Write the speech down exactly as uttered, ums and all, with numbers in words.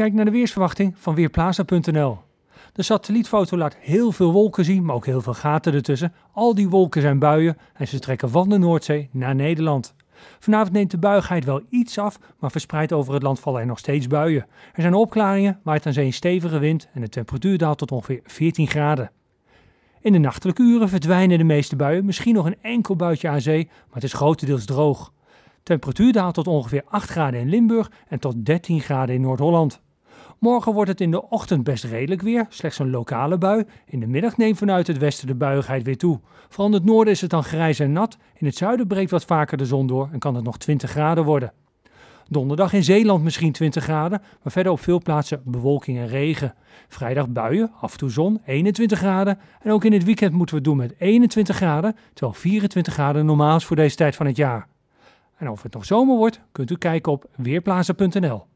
Kijk naar de weersverwachting van weerplaatsen punt n l. De satellietfoto laat heel veel wolken zien, maar ook heel veel gaten ertussen. Al die wolken zijn buien en ze trekken van de Noordzee naar Nederland. Vanavond neemt de buigheid wel iets af, maar verspreid over het land vallen er nog steeds buien. Er zijn opklaringen, waait aan zee een stevige wind en de temperatuur daalt tot ongeveer veertien graden. In de nachtelijke uren verdwijnen de meeste buien, misschien nog een enkel buitje aan zee, maar het is grotendeels droog. Temperatuur daalt tot ongeveer acht graden in Limburg en tot dertien graden in Noord-Holland. Morgen wordt het in de ochtend best redelijk weer, slechts een lokale bui. In de middag neemt vanuit het westen de buiigheid weer toe. Vooral in het noorden is het dan grijs en nat. In het zuiden breekt wat vaker de zon door en kan het nog twintig graden worden. Donderdag in Zeeland misschien twintig graden, maar verder op veel plaatsen bewolking en regen. Vrijdag buien, af en toe zon, eenentwintig graden. En ook in het weekend moeten we het doen met eenentwintig graden, terwijl vierentwintig graden normaal is voor deze tijd van het jaar. En of het nog zomer wordt, kunt u kijken op weerplaatsen punt n l.